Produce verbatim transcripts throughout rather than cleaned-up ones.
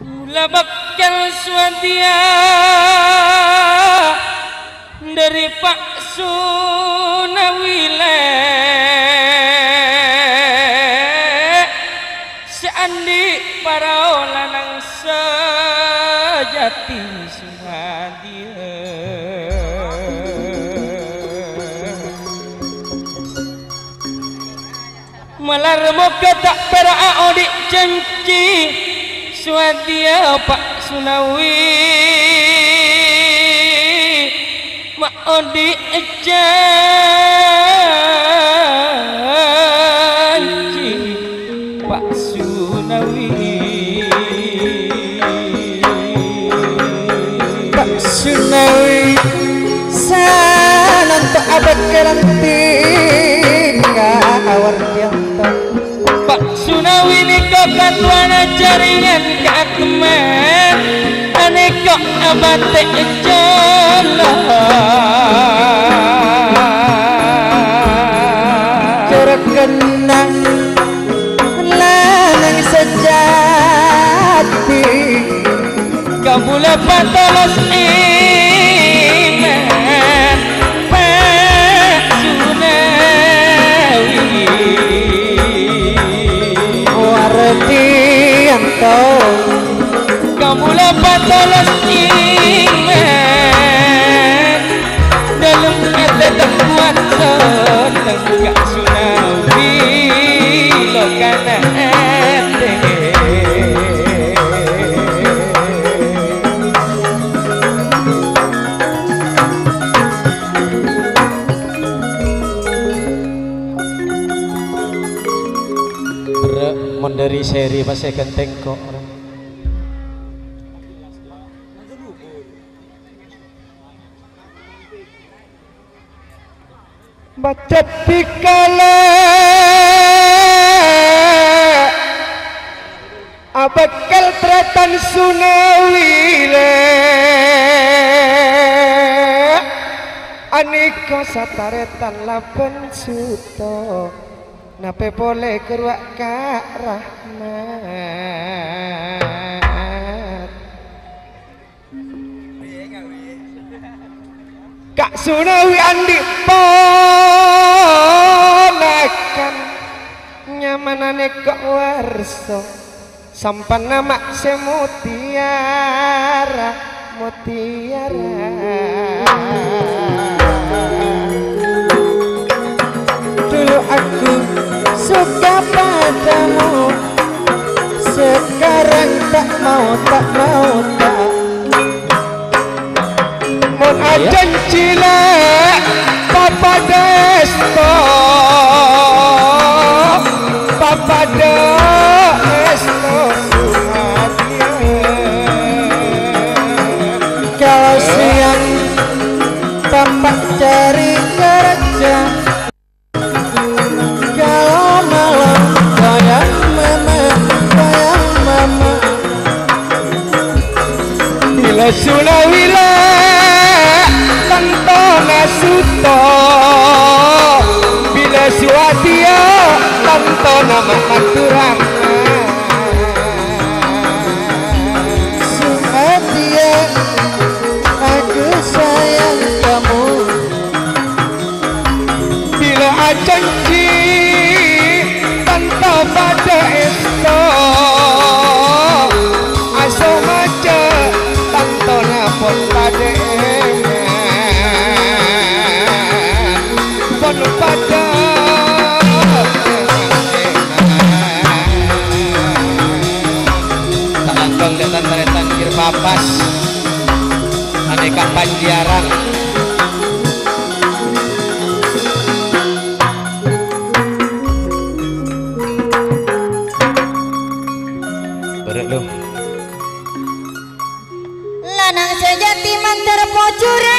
Mula bakal suadia dari Pak Sunawile, seandi para lanang sejati suadia. Malar moga tak peraah odik janji suadia Pak Sunawi mak odik janji Pak Sunawi Pak Sunawi sanan tak abad keranti ngawar yang Pak Sunawi ni kau katuana jaringan keakmen ane kau abate jalan jarak kenang lanang sejati kau boleh patalas iman Pak Sunawi kamu lepas tolos iman dalam kata terkuat senang gak Sunawi lo kana ente dari seri masih genteng kok orang. Baca pikala abakal teratan Sunawi le aneka sataretan lapan suto nape boleh keruak Kak Rahmat Kak Sunawi andi ponakan nyamanane kok warso sampan nama se mutiara mutiara dulu aku suka padamu, sekarang tak mau tak mau tak. Mun ajan cilek Papa Desto, Papa Desto kalau siang tampak cari kerja. Sunawi le tantona suto bila suadia tantona maturang suadia aku sayang kamu bila janji tanpa pada itu Papas aneka panjiaran berat loh lanang sejati mantar pocura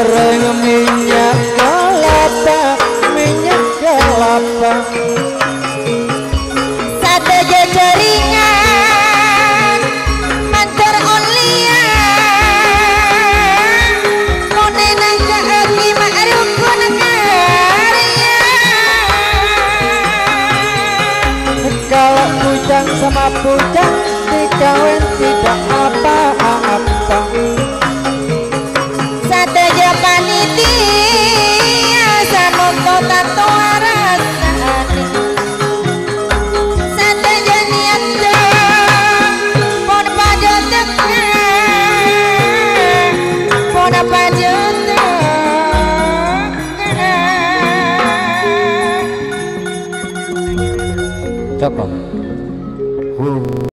goreng minyak kelapa, minyak kelapa. Sate jajaringan, matur ulian, monenang jaati ma'rupun karya. Kalau bujang sama bujang dikawin tidak apa-apa. Siapa?